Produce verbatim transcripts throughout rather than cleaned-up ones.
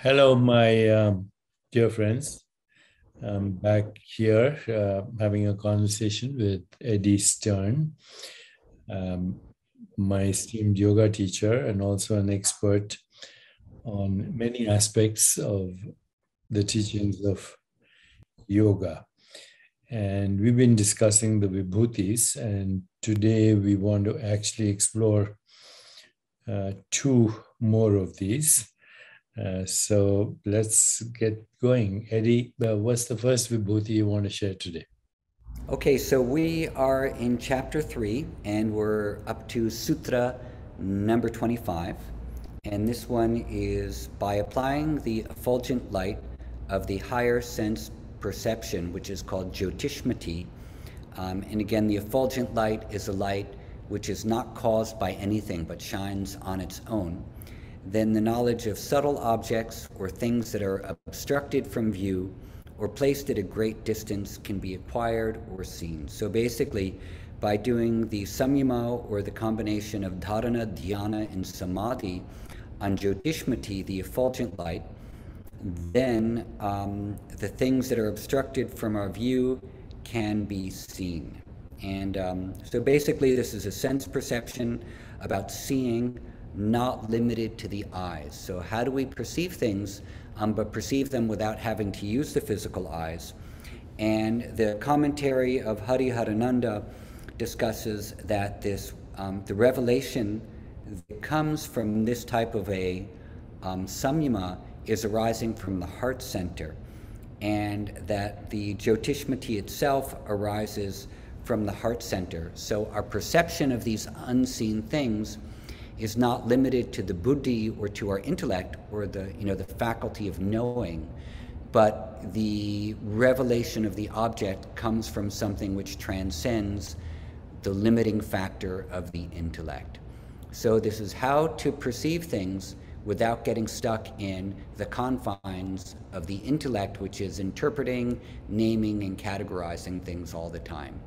Hello, my um, dear friends. I'm back here uh, having a conversation with Eddie Stern, um, my esteemed yoga teacher and also an expert on many aspects of the teachings of yoga. And we've been discussing the Vibhutis, and today we want to actually explore uh, two more of these. Uh, so let's get going. Eddie, uh, what's the first Vibhuti you want to share today? Okay, so we are in chapter three, and we're up to sutra number twenty-five. And this one is, by applying the effulgent light of the higher sense perception, which is called Jyotishmati. Um, and again, the effulgent light is a light which is not caused by anything but shines on its own. Then the knowledge of subtle objects or things that are obstructed from view or placed at a great distance can be acquired or seen. So basically, by doing the samyama or the combination of dharana, dhyana, and samadhi on Jyotishmati, the effulgent light, then um, the things that are obstructed from our view can be seen. And um, so basically, this is a sense perception about seeing, not limited to the eyes. So how do we perceive things, um, but perceive them without having to use the physical eyes? And the commentary of Hariharananda discusses that this, um, the revelation that comes from this type of a um, samyama is arising from the heart center, and that the Jyotishmati itself arises from the heart center. So our perception of these unseen things is not limited to the buddhi or to our intellect or the, you know, the faculty of knowing, but the revelation of the object comes from something which transcends the limiting factor of the intellect. So this is how to perceive things without getting stuck in the confines of the intellect, which is interpreting, naming, and categorizing things all the time,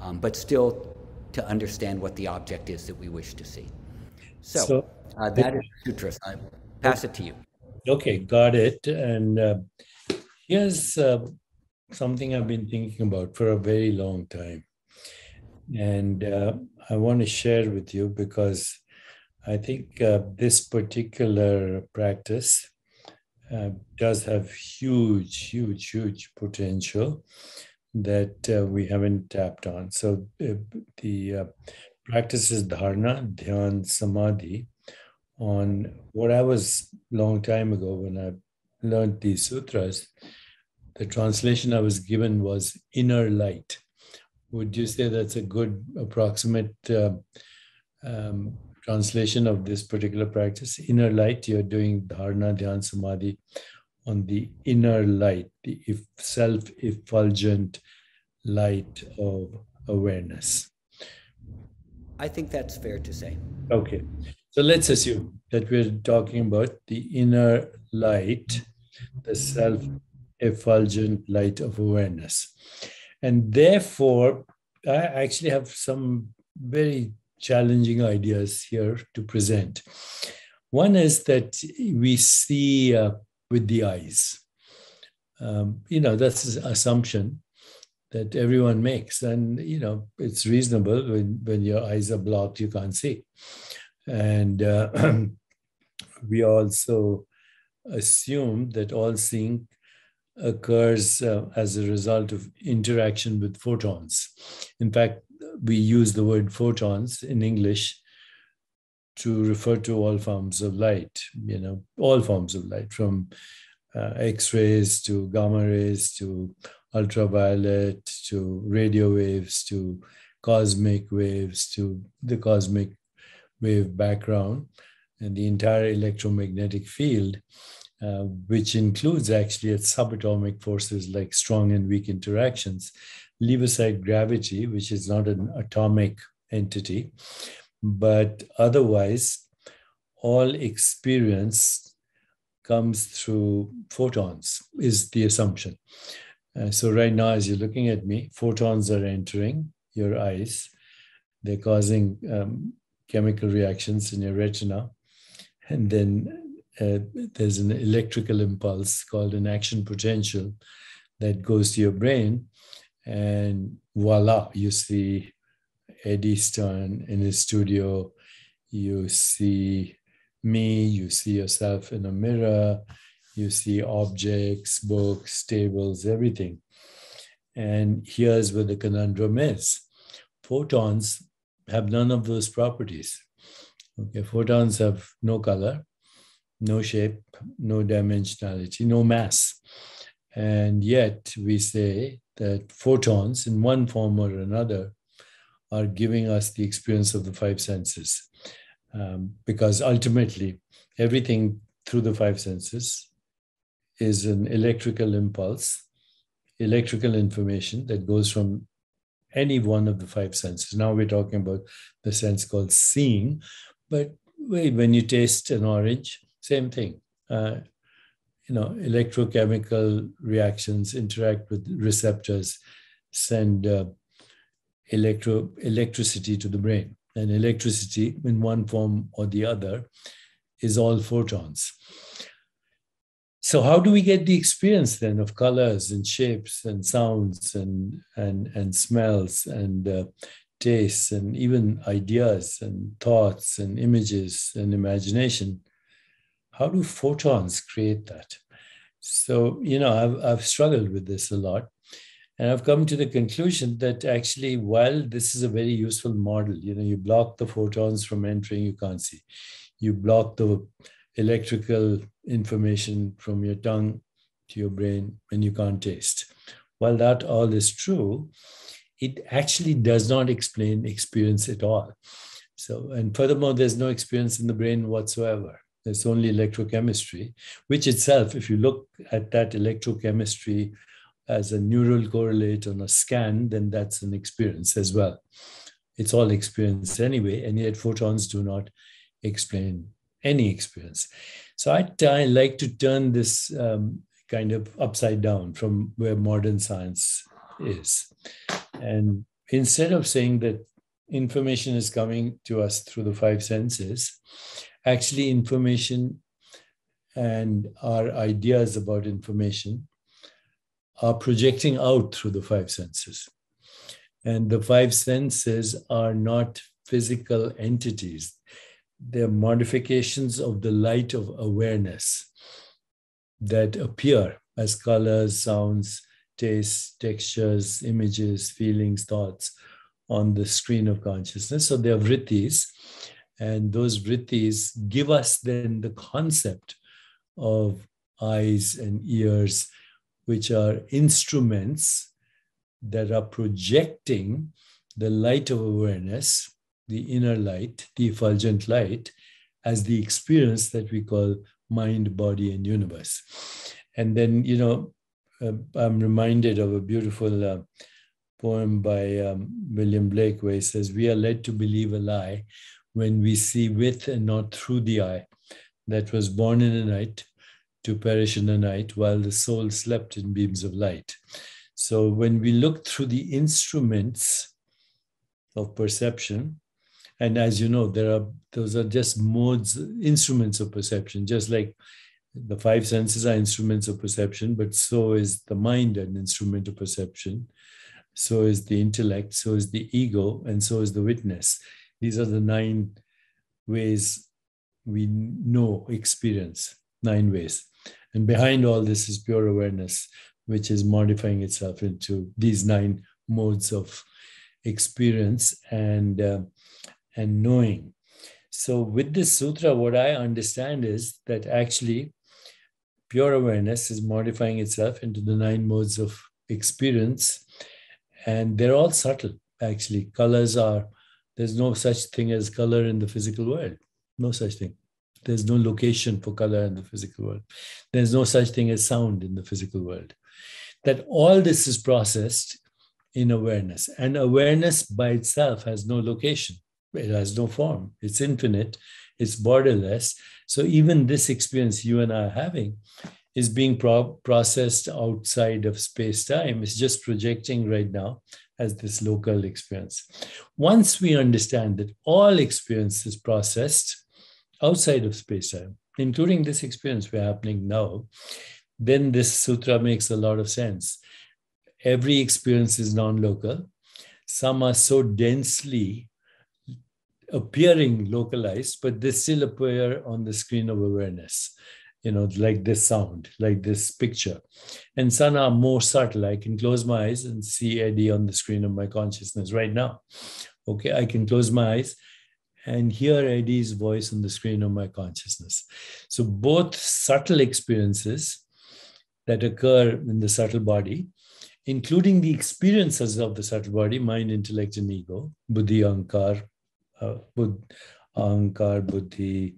um, but still to understand what the object is that we wish to see. So, so uh, that is sutras. I pass it to you. Okay, got it. And uh, here's uh, something I've been thinking about for a very long time. And uh, I want to share with you because I think uh, this particular practice uh, does have huge, huge, huge potential that uh, we haven't tapped on. So uh, the uh, practices dharana, dhyan, samadhi on what I was long time ago when I learned these sutras, the translation I was given was inner light. Would you say that's a good approximate uh, um, translation of this particular practice? Inner light, you're doing dharana, dhyan, samadhi on the inner light, the self-effulgent light of awareness. I think that's fair to say. Okay, so let's assume that we're talking about the inner light, the self-effulgent light of awareness. And therefore, I actually have some very challenging ideas here to present. One is that we see uh, with the eyes. Um, you know, that's an assumption that everyone makes, and you know it's reasonable. When, when your eyes are blocked, you can't see. And uh, we also assume that all seeing occurs uh, as a result of interaction with photons. In fact, we use the word photons in English to refer to all forms of light, you know, all forms of light, from uh, X-rays to gamma rays to ultraviolet, to radio waves, to cosmic waves, to the cosmic wave background, and the entire electromagnetic field, uh, which includes actually at subatomic forces like strong and weak interactions. Leave aside gravity, which is not an atomic entity, but otherwise, all experience comes through photons, is the assumption. Uh, so right now, as you're looking at me, photons are entering your eyes. They're causing um, chemical reactions in your retina. And then uh, there's an electrical impulse called an action potential that goes to your brain, and voila, you see Eddie Stern in his studio, you see me, you see yourself in a mirror, you see objects, books, tables, everything. And here's where the conundrum is. Photons have none of those properties. Okay, photons have no color, no shape, no dimensionality, no mass. And yet we say that photons in one form or another are giving us the experience of the five senses. Um, because ultimately everything through the five senses is an electrical impulse, electrical information that goes from any one of the five senses. Now we're talking about the sense called seeing, but when you taste an orange, same thing. Uh, you know, electrochemical reactions interact with receptors, send uh, electro electricity to the brain. And electricity in one form or the other is all photons. So how do we get the experience then of colors and shapes and sounds and, and, and smells and uh, tastes and even ideas and thoughts and images and imagination? How do photons create that? So, you know, I've, I've struggled with this a lot. And I've come to the conclusion that actually, while this is a very useful model, you know, you block the photons from entering, you can't see. You block the electrical information from your tongue to your brain, and you can't taste. While that all is true, it actually does not explain experience at all. So, and furthermore, there's no experience in the brain whatsoever. There's only electrochemistry, which itself, if you look at that electrochemistry as a neural correlate on a scan, then that's an experience as well. It's all experience anyway, and yet photons do not explain any experience. So I, I like to turn this um, kind of upside down from where modern science is. And instead of saying that information is coming to us through the five senses, actually information and our ideas about information are projecting out through the five senses. And the five senses are not physical entities. They're modifications of the light of awareness that appear as colors, sounds, tastes, textures, images, feelings, thoughts on the screen of consciousness. So they're vrittis. And those vrittis give us then the concept of eyes and ears, which are instruments that are projecting the light of awareness, the inner light, the effulgent light, as the experience that we call mind, body, and universe. And then, you know, uh, I'm reminded of a beautiful uh, poem by um, William Blake, where he says, "We are led to believe a lie when we see with and not through the eye that was born in a night, to perish in the night while the soul slept in beams of light." So when we look through the instruments of perception, and as you know, there are those are just modes, instruments of perception, just like the five senses are instruments of perception, but so is the mind an instrument of perception, so is the intellect, so is the ego, and so is the witness. These are the nine ways we know experience, nine ways. And behind all this is pure awareness, which is modifying itself into these nine modes of experience and, uh, and knowing. So with this sutra, what I understand is that actually pure awareness is modifying itself into the nine modes of experience. And they're all subtle, actually. Colors are, there's no such thing as color in the physical world. No such thing. There's no location for color in the physical world. There's no such thing as sound in the physical world. That all this is processed in awareness. And awareness by itself has no location. It has no form. It's infinite. It's borderless. So even this experience you and I are having is being pro- processed outside of space-time. It's just projecting right now as this local experience. Once we understand that all experience is processed outside of space-time, including this experience we're happening now, then this sutra makes a lot of sense. Every experience is non-local. Some are so densely appearing localized, but they still appear on the screen of awareness, you know, like this sound, like this picture. And some are more subtle. I can close my eyes and see Eddie on the screen of my consciousness right now. Okay, I can close my eyes and hear Eddie's voice on the screen of my consciousness. So both subtle experiences that occur in the subtle body, including the experiences of the subtle body, mind, intellect, and ego, buddhi, ankar, uh, bud, ankar, buddhi,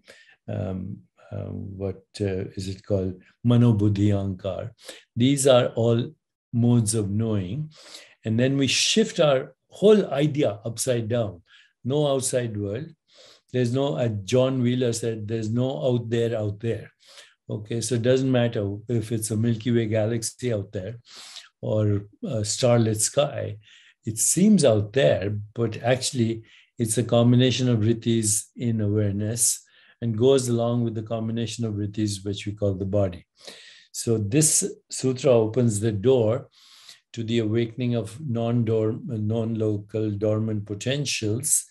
um, uh, what uh, is it called? Mano, buddhi, ankar. These are all modes of knowing. And then we shift our whole idea upside down. No outside world. There's no, as John Wheeler said, there's no out there, out there. Okay, so it doesn't matter if it's a Milky Way galaxy out there or a starlit sky. It seems out there, but actually it's a combination of vrittis in awareness and goes along with the combination of vrittis, which we call the body. So this sutra opens the door to the awakening of non-dorm, non-local dormant potentials,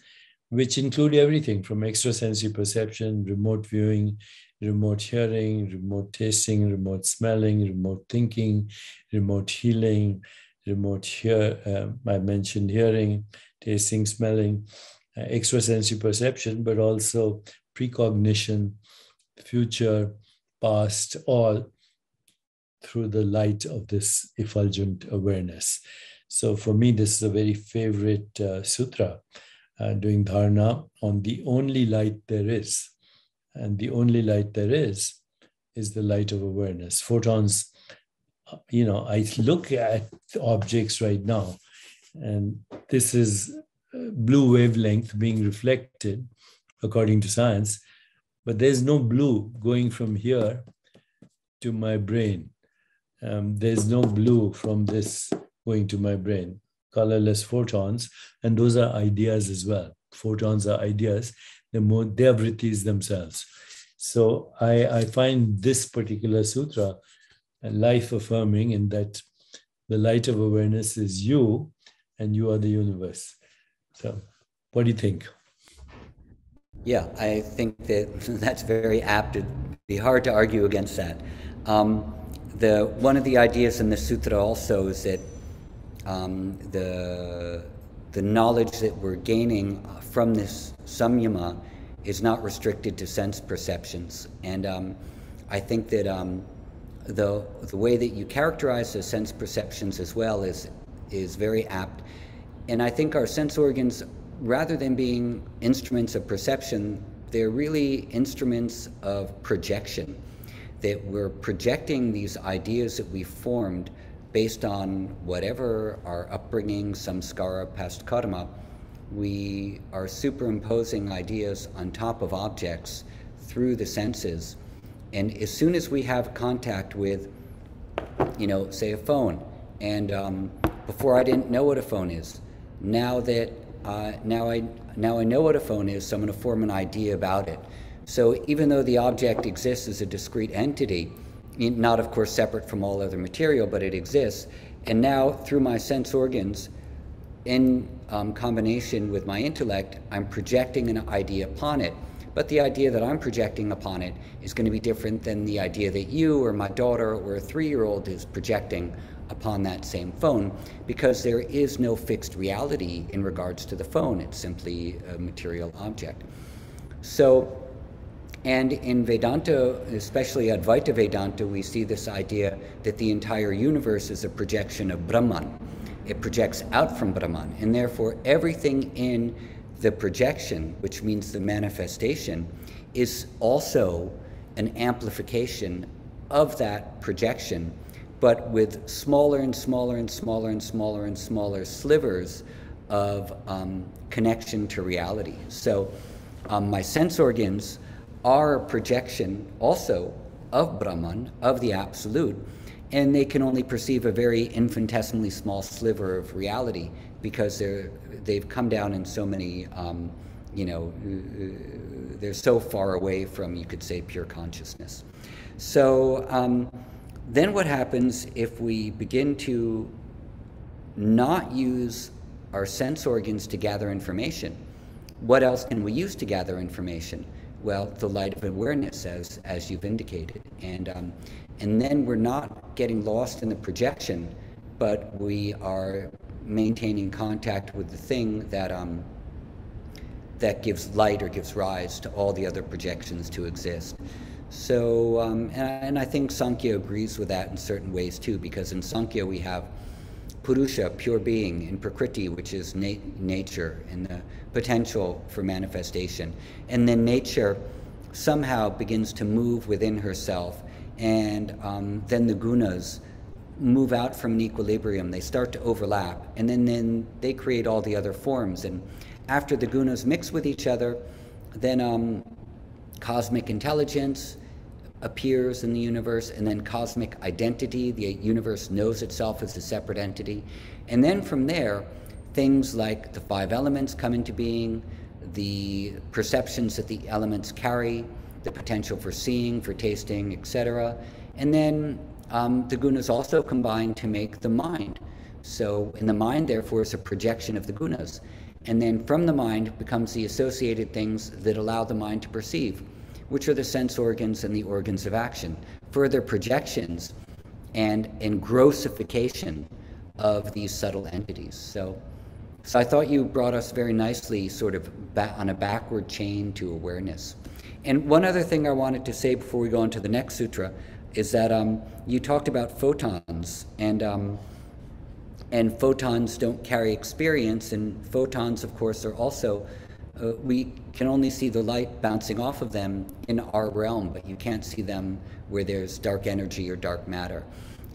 which include everything from extrasensory perception, remote viewing, remote hearing, remote tasting, remote smelling, remote thinking, remote healing, remote hear, uh, I mentioned hearing, tasting, smelling, uh, extrasensory perception, but also precognition, future, past, all through the light of this effulgent awareness. So for me, this is a very favorite uh, sutra, uh, doing dharana on the only light there is. And the only light there is, is the light of awareness. Photons, you know, I look at objects right now, and this is blue wavelength being reflected, according to science, but there's no blue going from here to my brain. Um, there's no blue from this going to my brain. Colorless photons, and those are ideas as well. Photons are ideas. The more their vrittis themselves. So I, I find this particular sutra life-affirming in that the light of awareness is you and you are the universe. So what do you think? Yeah, I think that that's very apt. It'd be hard to argue against that. Um, the, one of the ideas in the sutra also is that um, the The knowledge that we're gaining from this samyama is not restricted to sense perceptions. And um, I think that um, the, the way that you characterize the sense perceptions as well is, is very apt. And I think our sense organs, rather than being instruments of perception, they're really instruments of projection, that we're projecting these ideas that we've formed based on whatever our upbringing, samskara, past karma. We are superimposing ideas on top of objects through the senses. And as soon as we have contact with, you know, say a phone, and um, before I didn't know what a phone is, now that, uh, now, I, now I know what a phone is, so I'm gonna form an idea about it. So even though the object exists as a discrete entity, not, of course, separate from all other material, but it exists. And now, through my sense organs, in um, combination with my intellect, I'm projecting an idea upon it. But the idea that I'm projecting upon it is going to be different than the idea that you or my daughter or a three-year-old is projecting upon that same phone, because there is no fixed reality in regards to the phone. It's simply a material object. So. And in Vedanta, especially Advaita Vedanta, we see this idea that the entire universe is a projection of Brahman. It projects out from Brahman, and therefore everything in the projection, which means the manifestation, is also an amplification of that projection, but with smaller and smaller and smaller and smaller and smaller slivers of um, connection to reality. So um, my sense organs are a projection also of Brahman, of the Absolute, and they can only perceive a very infinitesimally small sliver of reality because they're, they've come down in so many um, you know, they're so far away from, you could say, pure consciousness. So um, then what happens if we begin to not use our sense organs to gather information? What else can we use to gather information? Well, the light of awareness, as, as you've indicated. And, um, and then we're not getting lost in the projection, but we are maintaining contact with the thing that, um, that gives light or gives rise to all the other projections to exist. So, um, and, and I think Sankhya agrees with that in certain ways too, because in Sankhya we have Purusha, pure being, and Prakriti, which is na nature and the potential for manifestation. And then nature somehow begins to move within herself, and um, then the gunas move out from an equilibrium. They start to overlap, and then, then they create all the other forms. And after the gunas mix with each other, then um, cosmic intelligence appears in the universe, and then cosmic identity, the universe knows itself as a separate entity. And then from there, things like the five elements come into being, the perceptions that the elements carry, the potential for seeing, for tasting, et cetera. And then um, the gunas also combine to make the mind. So, in the mind, therefore, is a projection of the gunas. And then from the mind becomes the associated things that allow the mind to perceive, which are the sense organs and the organs of action. Further projections and, and grossification of these subtle entities. So, so I thought you brought us very nicely sort of ba on a backward chain to awareness. And one other thing I wanted to say before we go on to the next sutra is that um, you talked about photons, and um, and photons don't carry experience, and photons, of course, are also Uh, we can only see the light bouncing off of them in our realm, but you can't see them where there's dark energy or dark matter.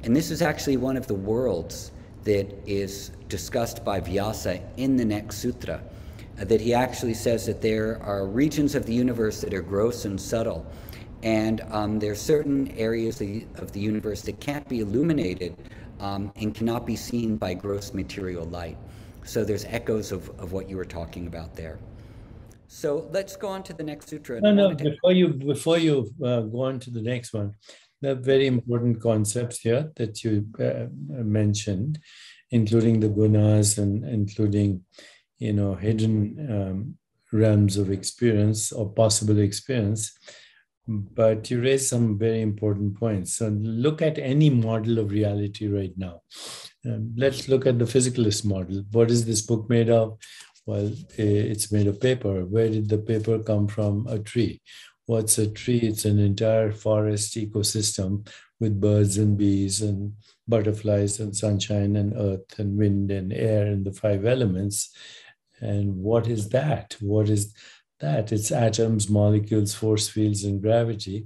And this is actually one of the worlds that is discussed by Vyasa in the next sutra, uh, that he actually says that there are regions of the universe that are gross and subtle, and um, there are certain areas of the universe that can't be illuminated um, and cannot be seen by gross material light. So there's echoes of, of what you were talking about there. So let's go on to the next sutra. No, no, before you, before you uh, go on to the next one, there are very important concepts here that you uh, mentioned, including the gunas and including, you know, hidden um, realms of experience or possible experience. But you raised some very important points. So look at any model of reality right now. Um, let's look at the physicalist model. What is this book made of? Well, it's made of paper. Where did the paper come from? A tree. What's a tree? It's an entire forest ecosystem with birds and bees and butterflies and sunshine and earth and wind and air and the five elements. And what is that? What is that? It's atoms, molecules, force fields, and gravity.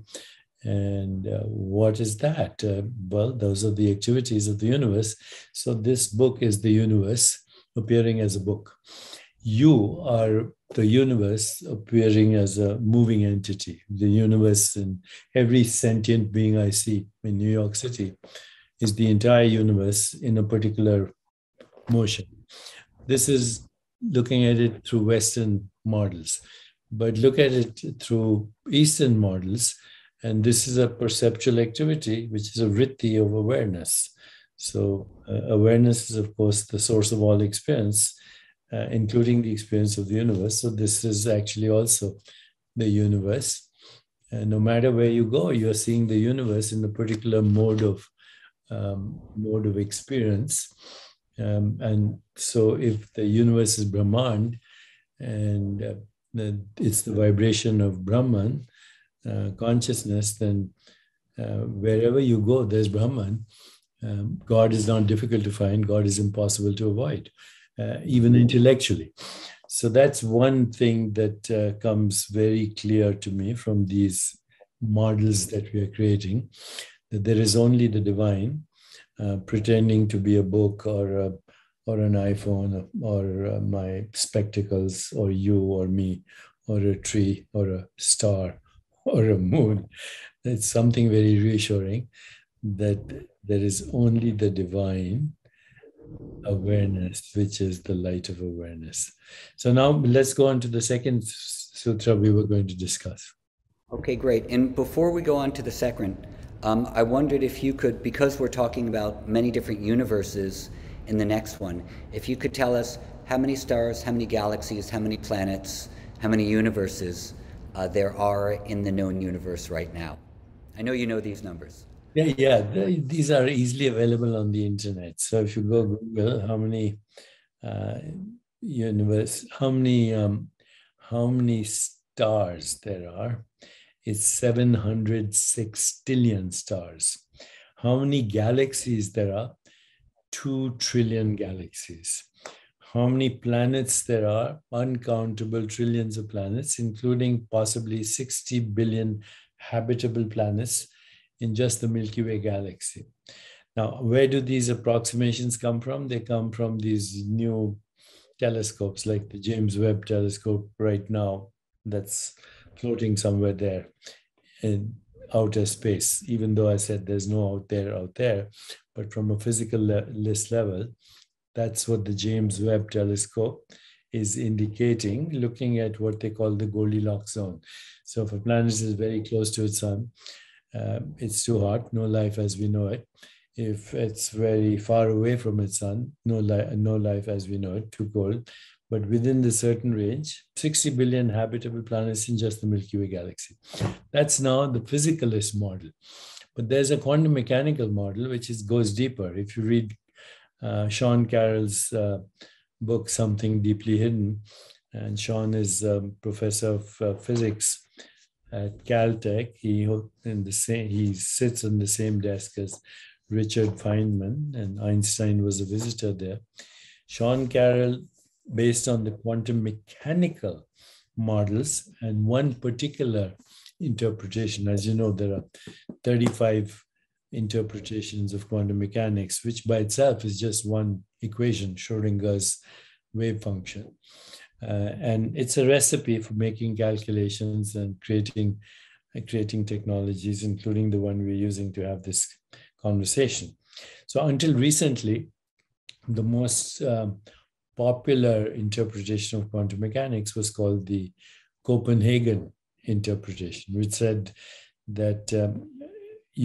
And uh, what is that? Uh, well, those are the activities of the universe. So this book is the universe appearing as a book. You are the universe appearing as a moving entity. The universe and every sentient being I see in New York City is the entire universe in a particular motion. This is looking at it through Western models, but look at it through Eastern models. And this is a perceptual activity, which is a vritti of awareness. So uh, awareness is, of course, the source of all experience, Uh, including the experience of the universe. So this is actually also the universe. And no matter where you go, you're seeing the universe in a particular mode of, um, mode of experience. Um, and so if the universe is Brahman, and uh, the, it's the vibration of Brahman, uh, consciousness, then uh, wherever you go, there's Brahman. Um, God is not difficult to find. God is impossible to avoid. Uh, even intellectually. So that's one thing that uh, comes very clear to me from these models that we are creating, that there is only the divine uh, pretending to be a book or, a, or an iPhone or, or uh, my spectacles or you or me or a tree or a star or a moon. It's something very reassuring that there is only the divine awareness, which is the light of awareness. So now let's go on to the second sutra we were going to discuss. Okay, great. And before we go on to the second, um, I wondered if you could, because we're talking about many different universes in the next one, if you could tell us how many stars, how many galaxies, how many planets, how many universes uh, there are in the known universe right now. I know you know these numbers. Yeah, yeah. They, these are easily available on the internet. So if you go Google how many uh, universe, how many um, how many stars there are, it's seven hundred sextillion stars. How many galaxies there are? Two trillion galaxies. How many planets there are? Uncountable trillions of planets, including possibly sixty billion habitable planets in just the Milky Way galaxy. Now, where do these approximations come from? They come from these new telescopes like the James Webb Telescope right now that's floating somewhere there in outer space, even though I said there's no out there, out there, but from a physicalist level, that's what the James Webb Telescope is indicating, looking at what they call the Goldilocks zone. So if a planet is very close to its sun, um, it's too hot, no life as we know it. If it's very far away from its sun, no, li no life as we know it, too cold. But within the certain range, sixty billion habitable planets in just the Milky Way galaxy. That's now the physicalist model. But there's a quantum mechanical model, which is, goes deeper. If you read Uh, Sean Carroll's uh, book, Something Deeply Hidden, and Sean is a um, professor of uh, physics at Caltech. He, in the same, he sits on the same desk as Richard Feynman, and Einstein was a visitor there. Sean Carroll, based on the quantum mechanical models and one particular interpretation, as you know, there are thirty-five interpretations of quantum mechanics, which by itself is just one equation, Schrödinger's wave function. Uh, and it's a recipe for making calculations and creating, uh, creating technologies, including the one we're using to have this conversation. So until recently, the most um, popular interpretation of quantum mechanics was called the Copenhagen interpretation, which said that um,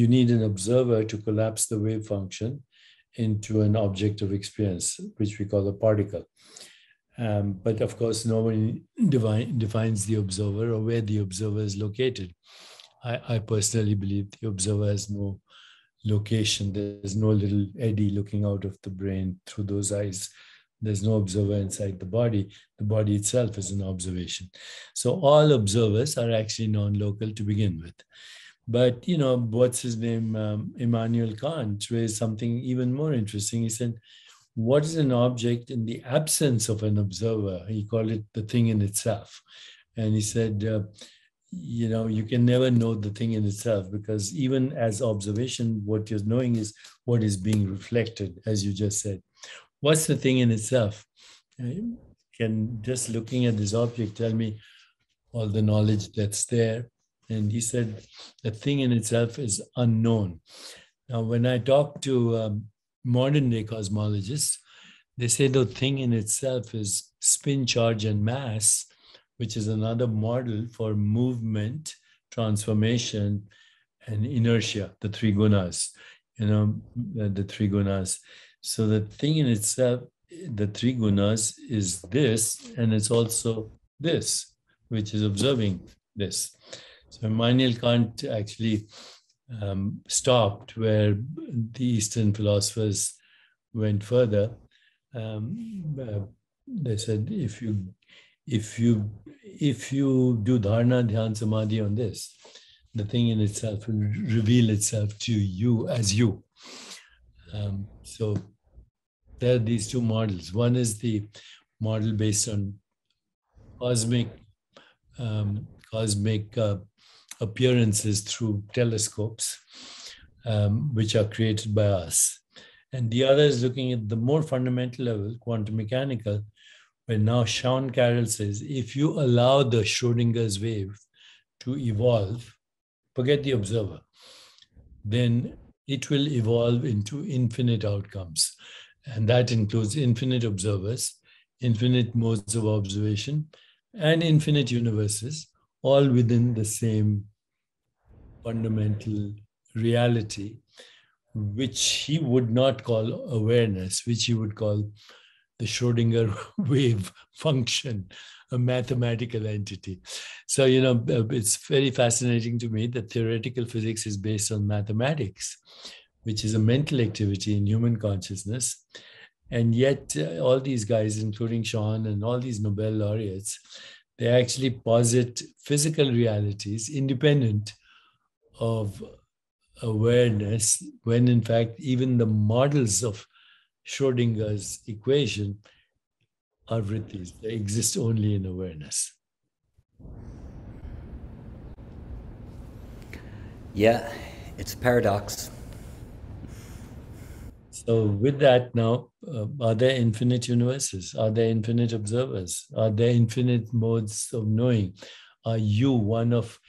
you need an observer to collapse the wave function into an object of experience, which we call a particle. Um, but of course, no one divine, defines the observer or where the observer is located. I, I personally believe the observer has no location. There's no little Eddie looking out of the brain through those eyes. There's no observer inside the body. The body itself is an observation. So all observers are actually non-local to begin with. But, you know, what's his name, um, Immanuel Kant, raised something even more interesting. He said, what is an object in the absence of an observer? He called it the thing in itself. And he said, uh, you know, you can never know the thing in itself, because even as observation, what you're knowing is what is being reflected, as you just said. What's the thing in itself? Can just looking at this object tell me all the knowledge that's there? And he said, the thing in itself is unknown. Now, when I talk to um, modern day cosmologists, they say the thing in itself is spin, charge, and mass, which is another model for movement, transformation, and inertia, the three gunas, you know, the three gunas. So the thing in itself, the three gunas is this, and it's also this, which is observing this. So Immanuel Kant actually um, stopped where the Eastern philosophers went further. Um, uh, they said, if you, if you, if you do dharana, dhyan, samadhi on this, the thing in itself will reveal itself to you as you. Um, so there are these two models. One is the model based on cosmic, um, cosmic, uh, appearances through telescopes, um, which are created by us. And the other is looking at the more fundamental level, quantum mechanical, where now Sean Carroll says, if you allow the Schrödinger's wave to evolve, forget the observer, then it will evolve into infinite outcomes. And that includes infinite observers, infinite modes of observation, and infinite universes, all within the same fundamental reality, which he would not call awareness, which he would call the Schrödinger wave function, a mathematical entity. So, you know, it's very fascinating to me that theoretical physics is based on mathematics, which is a mental activity in human consciousness. And yet uh, all these guys, including Sean and all these Nobel laureates, they actually posit physical realities independent of awareness, when in fact, even the models of Schrödinger's equation are vrittis. They exist only in awareness. Yeah, it's a paradox. So with that now, uh, are there infinite universes? Are there infinite observers? Are there infinite modes of knowing? Are you one of,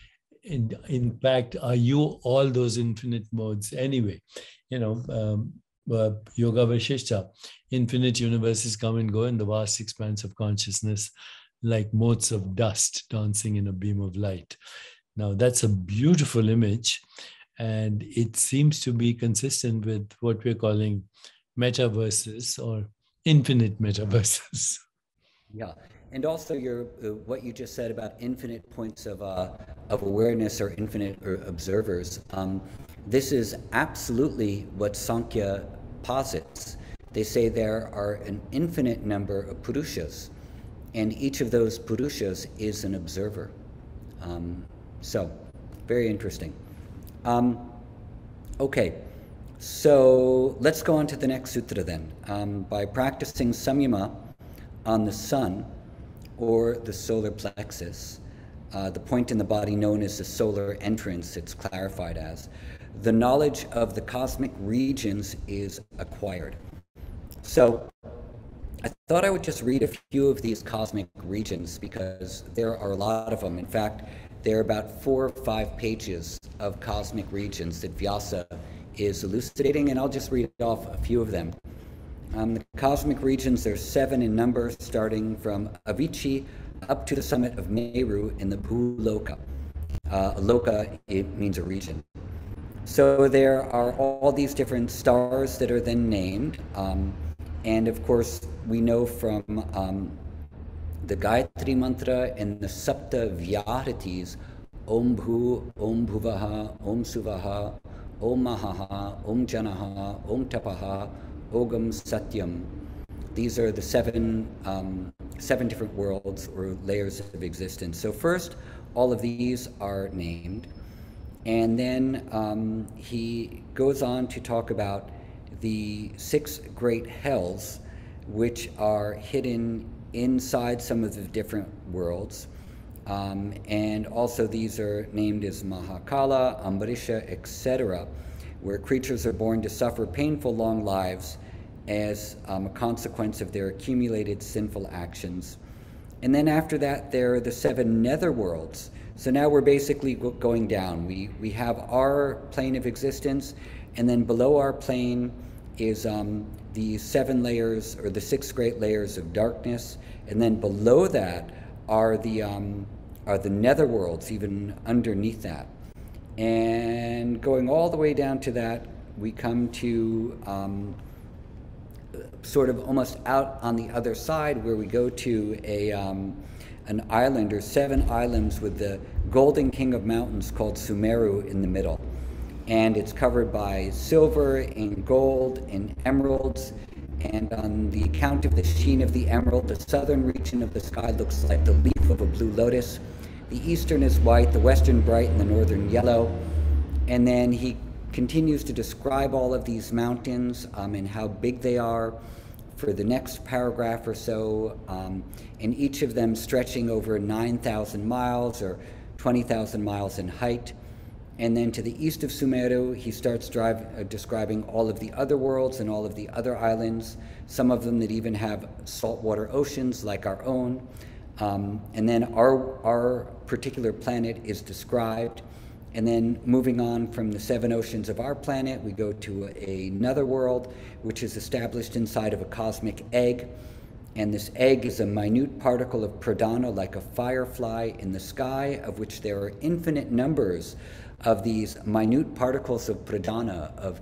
in, in fact, are you all those infinite modes anyway? You know, um, uh, Yoga Vasishtha, infinite universes come and go in the vast expanse of consciousness, like motes of dust dancing in a beam of light. Now that's a beautiful image. And it seems to be consistent with what we're calling metaverses or infinite metaverses. Yeah, and also your uh, what you just said about infinite points of uh, of awareness or infinite observers. Um, this is absolutely what Sankhya posits. They say there are an infinite number of purushas, and each of those purushas is an observer. Um, so, very interesting. Um, okay, so let's go on to the next sutra then. Um, by practicing samyama on the sun or the solar plexus, uh, the point in the body known as the solar entrance, it's clarified as, the knowledge of the cosmic regions is acquired. So I thought I would just read a few of these cosmic regions because there are a lot of them. In fact, there are about four or five pages of cosmic regions that Vyasa is elucidating, and I'll just read off a few of them. Um, the cosmic regions, there's seven in number, starting from Avicii up to the summit of Meru in the Bhuloka. Uh, Loka, it means a region. So there are all these different stars that are then named, um, and of course we know from um, the Gayatri Mantra and the Sapta Vyahritis, Om Bhu, Om Bhuvaha, Om Suvaha, Om Mahaha, Om Janaha, Om Tapaha, Ogam Satyam. These are the seven, um, seven different worlds or layers of existence. So first, all of these are named. And then um, he goes on to talk about the six great hells, which are hidden inside some of the different worlds, um, and also these are named as Mahakala, Ambarisha, et cetera, where creatures are born to suffer painful long lives as um, a consequence of their accumulated sinful actions. And then after that, there are the seven nether worlds. So now we're basically going down. We, we have our plane of existence, and then below our plane is um, the seven layers or the six great layers of darkness, and then below that are the um, are the nether worlds, even underneath that. And going all the way down to that, we come to um, sort of almost out on the other side, where we go to a um, an island or seven islands with the golden king of mountains called Sumeru in the middle. And it's covered by silver and gold and emeralds. And on the account of the sheen of the emerald, the southern region of the sky looks like the leaf of a blue lotus. The eastern is white, the western bright, and the northern yellow. And then he continues to describe all of these mountains um, and how big they are for the next paragraph or so. Um, and each of them stretching over nine thousand miles or twenty thousand miles in height. And then to the east of Sumeru, he starts drive, uh, describing all of the other worlds and all of the other islands, some of them that even have saltwater oceans like our own. Um, and then our, our particular planet is described And then moving on from the seven oceans of our planet, we go to a, another world, which is established inside of a cosmic egg. And this egg is a minute particle of Pradhana, like a firefly in the sky, of which there are infinite numbers of these minute particles of Pradhana, of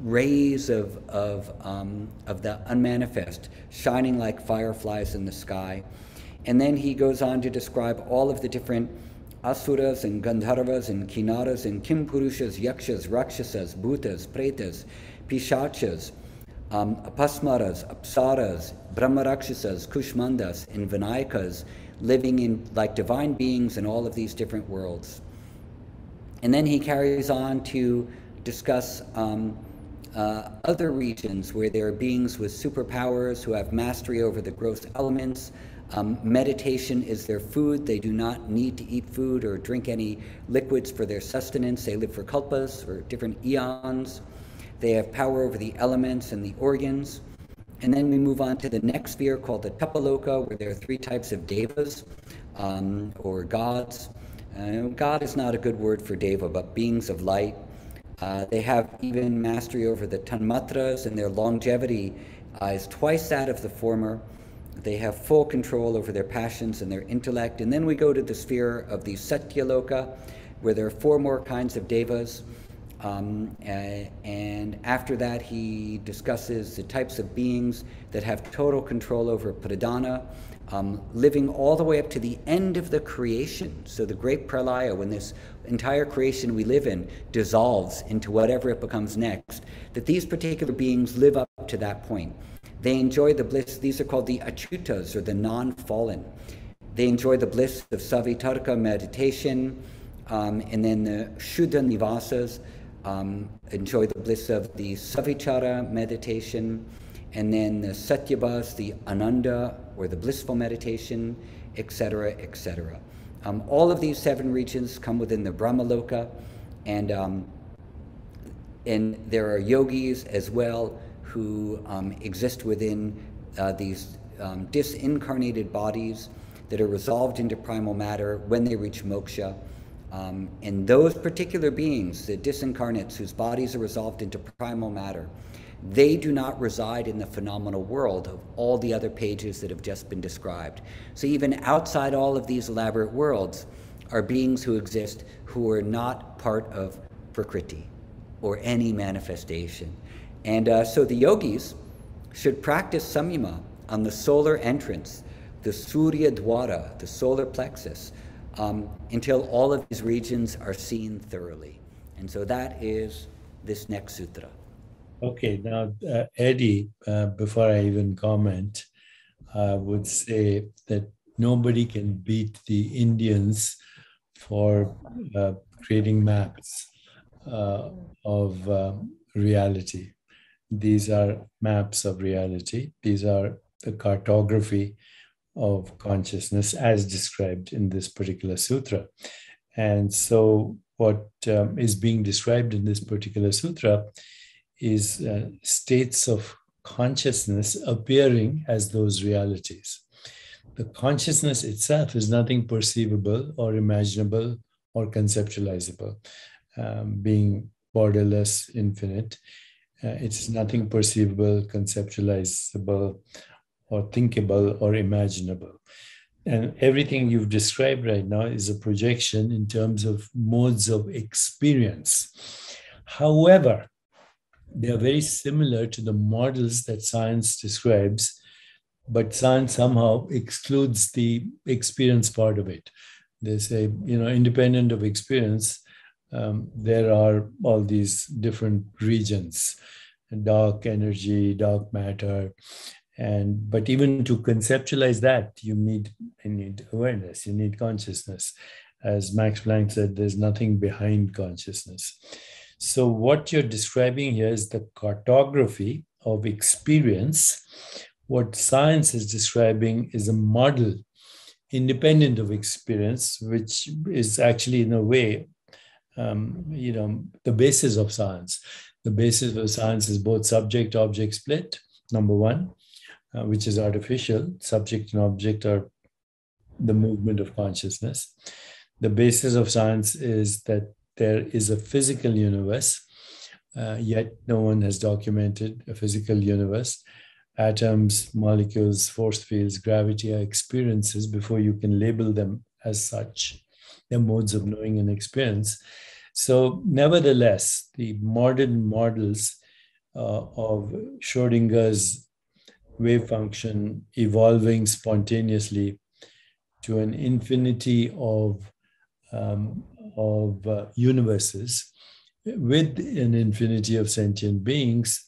rays of, of, um, of the unmanifest, shining like fireflies in the sky. And then he goes on to describe all of the different Asuras and Gandharvas and Kinnaras and Kimpurushas, Yakshas, Rakshasas, Bhutas, Pretas, Pishachas, um, Apasmaras, Apsaras, Brahmarakshasas, Kushmandas, and Vinayakas, living in like divine beings in all of these different worlds. And then he carries on to discuss um, uh, other regions where there are beings with superpowers who have mastery over the gross elements. Um, meditation is their food. They do not need to eat food or drink any liquids for their sustenance. They live for kalpas or different eons. They have power over the elements and the organs. And then we move on to the next sphere called the Tapaloka, where there are three types of devas um, or gods. Uh, God is not a good word for deva, but beings of light. Uh, they have even mastery over the tanmatras, and their longevity uh, is twice that of the former. They have full control over their passions and their intellect. And then we go to the sphere of the Satyaloka, where there are four more kinds of devas. Um, uh, and after that, he discusses the types of beings that have total control over Pradhana, Um, living all the way up to the end of the creation. So the great pralaya, when this entire creation we live in dissolves into whatever it becomes next, that these particular beings live up to that point. They enjoy the bliss. These are called the achutas, or the non-fallen. They enjoy the bliss of savitarka meditation, um, and then the shuddha nivasas um, enjoy the bliss of the savichara meditation, and then the satyabhas, the ananda, or the blissful meditation, et cetera, et cetera. Um, all of these seven regions come within the Brahmaloka, and, um, and there are yogis as well who um, exist within uh, these um, disincarnated bodies that are resolved into primal matter when they reach moksha. Um, and those particular beings, the disincarnates whose bodies are resolved into primal matter, they do not reside in the phenomenal world of all the other pages that have just been described. So even outside all of these elaborate worlds are beings who exist who are not part of Prakriti or any manifestation. And uh, so the yogis should practice samyama on the solar entrance, the Surya Dwara, the solar plexus, um, until all of these regions are seen thoroughly. And so that is this next sutra. Okay, now uh, Eddie, uh, before I even comment, I uh, would say that nobody can beat the Indians for uh, creating maps uh, of uh, reality. These are maps of reality. These are the cartography of consciousness as described in this particular sutra. And so what um, is being described in this particular sutra is uh, states of consciousness appearing as those realities. The consciousness itself is nothing perceivable or imaginable or conceptualizable, um, being borderless, infinite. Uh, it's nothing perceivable, conceptualizable, or thinkable or imaginable. And everything you've described right now is a projection in terms of modes of experience. However, they are very similar to the models that science describes, but science somehow excludes the experience part of it. They say, you know, independent of experience, um, there are all these different regions, dark energy, dark matter. And, but even to conceptualize that, you need, you need awareness, you need consciousness. As Max Planck said, there's nothing behind consciousness. So what you're describing here is the cartography of experience. What science is describing is a model independent of experience, which is actually in a way, um, you know, the basis of science. The basis of science is both subject-object split, number one, uh, which is artificial. Subject and object are the movement of consciousness. The basis of science is that there is a physical universe, uh, yet no one has documented a physical universe. Atoms, molecules, force fields, gravity are experiences before you can label them as such. They're modes of knowing and experience. So nevertheless, the modern models uh, of Schrodinger's wave function evolving spontaneously to an infinity of, um, of uh, universes with an infinity of sentient beings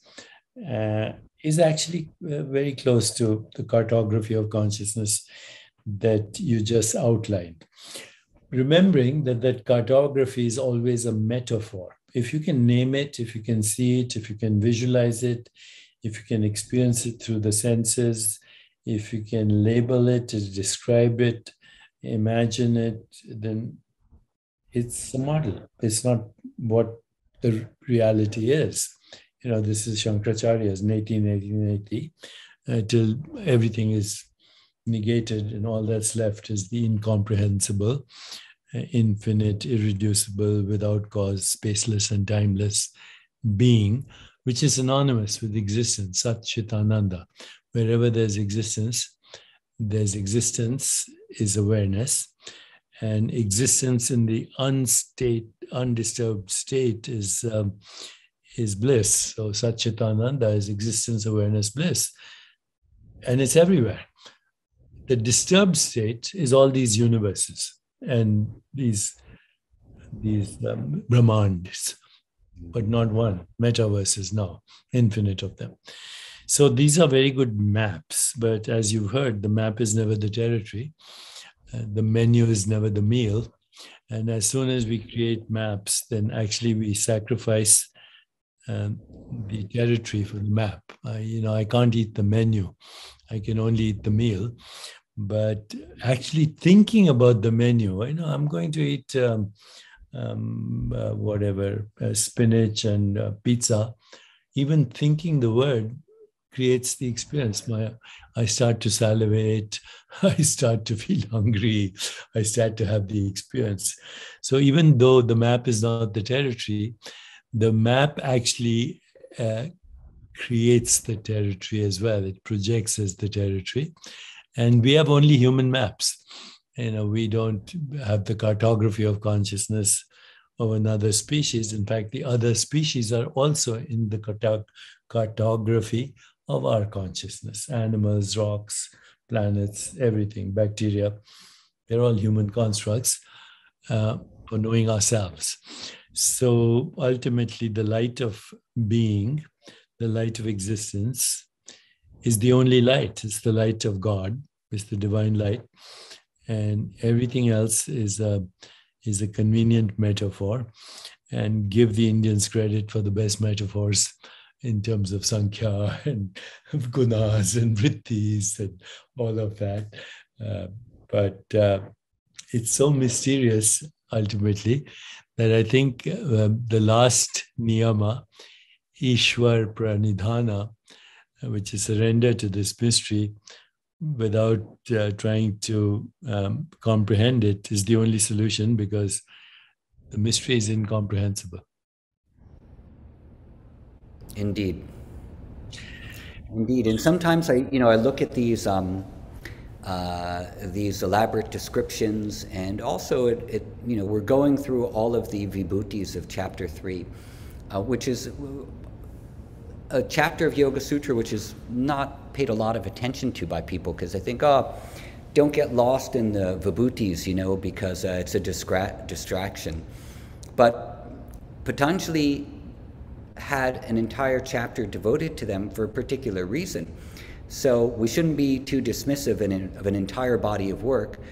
uh, is actually very close to the cartography of consciousness that you just outlined. Remembering that that cartography is always a metaphor. If you can name it, if you can see it, if you can visualize it, if you can experience it through the senses, if you can label it, describe it, imagine it, then it's a model. It's not what the reality is. You know, this is Shankaracharya's eighteen eighty uh, till everything is negated and all that's left is the incomprehensible, uh, infinite, irreducible, without cause, spaceless and timeless being, which is synonymous with existence, Sat Chit Ananda. Wherever there's existence, there's existence is awareness, and existence in the unstate, undisturbed state is um, is bliss. So Sat Chit Ananda is existence, awareness, bliss, and it's everywhere. The disturbed state is all these universes and these these um, Brahmands, but not one. Metaverses now, infinite of them. So these are very good maps, but as you've heard, the map is never the territory. Uh, the menu is never the meal. And as soon as we create maps, then actually we sacrifice Um, the territory for the map. I, you know, I can't eat the menu. I can only eat the meal. But actually thinking about the menu, you know, I'm going to eat um, um, uh, whatever, uh, spinach and uh, pizza. Even thinking the word creates the experience. My, I start to salivate. I start to feel hungry. I start to have the experience. So even though the map is not the territory, the map actually uh, creates the territory as well. It projects as the territory. And we have only human maps. You know, we don't have the cartography of consciousness of another species. In fact, the other species are also in the cartog- cartography of our consciousness. Animals, rocks, planets, everything, bacteria. They're all human constructs uh, for knowing ourselves. So ultimately, the light of being, the light of existence, is the only light. It's the light of God. It's the divine light, and everything else is a is a convenient metaphor. And give the Indians credit for the best metaphors in terms of Sankhya and gunas and vrittis and all of that. Uh, but uh, it's so mysterious ultimately, that I think uh, the last niyama, Ishwar Pranidhana, which is surrender to this mystery without uh, trying to um, comprehend it, is the only solution, because the mystery is incomprehensible. Indeed. Indeed. And sometimes I, you know, I look at these um, Uh, these elaborate descriptions, and also it, it, you know, we're going through all of the vibhutis of chapter three, uh, which is a chapter of Yoga Sutra which is not paid a lot of attention to by people, because they think, oh, don't get lost in the vibhutis, you know, because uh, it's a distra distraction. But Patanjali had an entire chapter devoted to them for a particular reason. So we shouldn't be too dismissive in, of an entire body of work uh,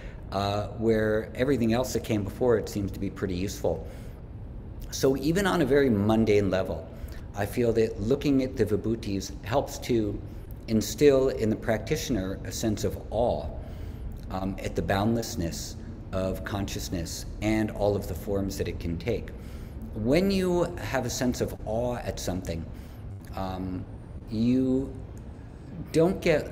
where everything else that came before it seems to be pretty useful. So even on a very mundane level, I feel that looking at the vibhutis helps to instill in the practitioner a sense of awe um, at the boundlessness of consciousness and all of the forms that it can take. When you have a sense of awe at something, um, you don't get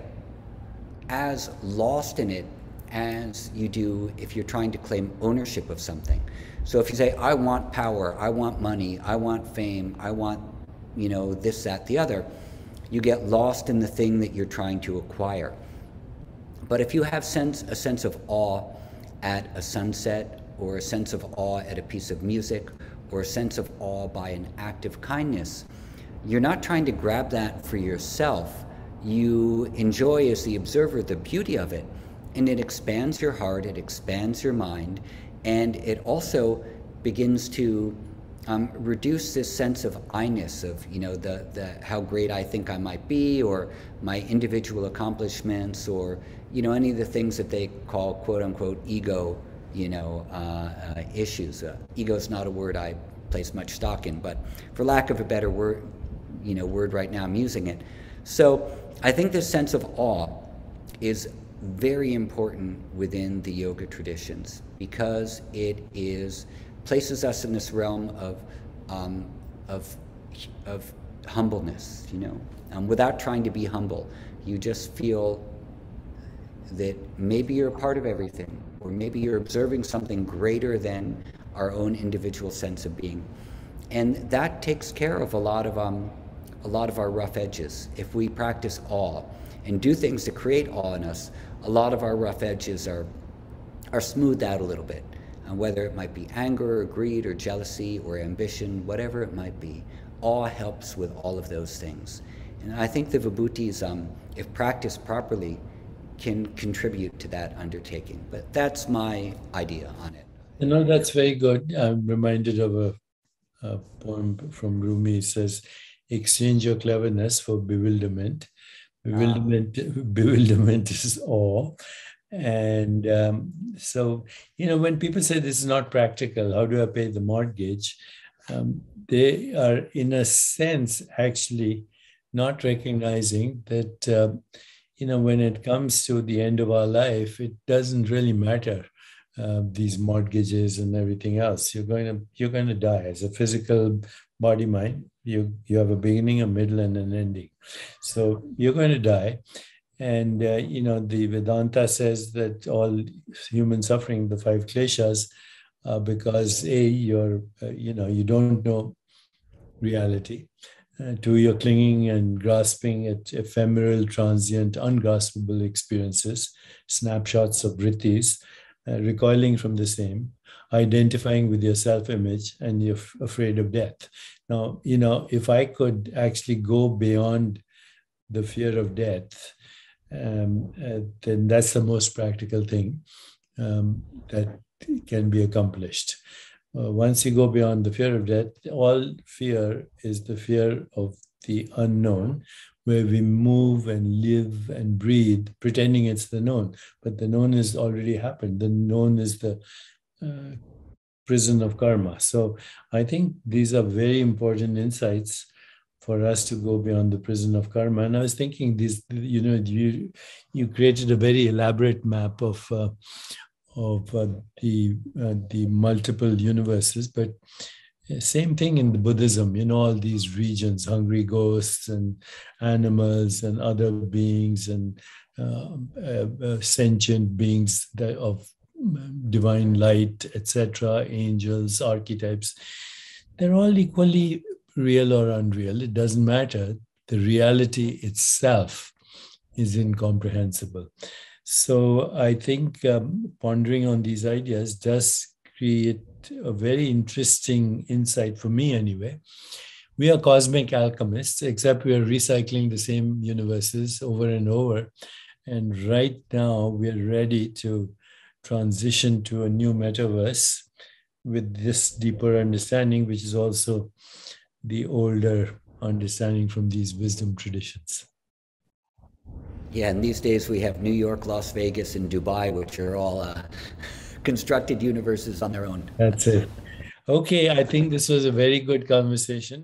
as lost in it as you do if you're trying to claim ownership of something. So if you say, I want power, I want money, I want fame, I want, you know, this, that, the other, you get lost in the thing that you're trying to acquire. But if you have sense, a sense of awe at a sunset, or a sense of awe at a piece of music, or a sense of awe by an act of kindness, you're not trying to grab that for yourself. You enjoy, as the observer, the beauty of it, and it expands your heart, it expands your mind, and it also begins to um, reduce this sense of I-ness, of, you know, the, the, how great I think I might be, or my individual accomplishments, or, you know, any of the things that they call, quote unquote, ego, you know, uh, uh, issues. Uh, ego's not a word I place much stock in, but for lack of a better word, you know, word right now, I'm using it. So I think this sense of awe is very important within the yoga traditions, because it is places us in this realm of um, of of humbleness, you know, um, without trying to be humble. You just feel that maybe you're a part of everything, or maybe you're observing something greater than our own individual sense of being, and that takes care of a lot of um a lot of our rough edges. If we practice awe and do things to create awe in us, a lot of our rough edges are are smoothed out a little bit, and whether it might be anger or greed or jealousy or ambition, whatever it might be, awe helps with all of those things. And I think the Vibhutis, um, if practiced properly, can contribute to that undertaking. But that's my idea on it. You know, that's very good. I'm reminded of a, a poem from Rumi. It says, exchange your cleverness for bewilderment. Bewilderment, um, bewilderment is awe. And um, so, you know, when people say this is not practical, how do I pay the mortgage? Um, they are, in a sense, actually not recognizing that, uh, you know, when it comes to the end of our life, it doesn't really matter. Uh, these mortgages and everything else, you're going to you're going to die as a physical body mind. You you have a beginning, a middle, and an ending, so you're going to die. And uh, you know, the Vedanta says that all human suffering, the five kleshas, uh, because a you're uh, you know you don't know reality. Uh, two, you're clinging and grasping at ephemeral, transient, ungraspable experiences, snapshots of vrittis. Uh, recoiling from the same, identifying with your self-image, and you're afraid of death. Now, you know, if I could actually go beyond the fear of death, um, uh, then that's the most practical thing um, that can be accomplished. Uh, once you go beyond the fear of death, all fear is the fear of the unknown, where we move and live and breathe, pretending it's the known. But the known has already happened. The known is the uh, prison of karma. So I think these are very important insights for us to go beyond the prison of karma. And I was thinking, these, you know, you, you created a very elaborate map of, uh, of uh, the, uh, the multiple universes, but same thing in the Buddhism, you know, all these regions, hungry ghosts and animals and other beings and uh, uh, uh, sentient beings that of divine light, et cetera, angels, archetypes, they're all equally real or unreal. It doesn't matter. The reality itself is incomprehensible. So I think um, pondering on these ideas does create a very interesting insight for me anyway. We are cosmic alchemists, except we are recycling the same universes over and over. And right now we're ready to transition to a new metaverse with this deeper understanding, which is also the older understanding from these wisdom traditions. Yeah, and these days we have New York, Las Vegas, and Dubai, which are all uh... constructed universes on their own. That's it. Okay, I think this was a very good conversation.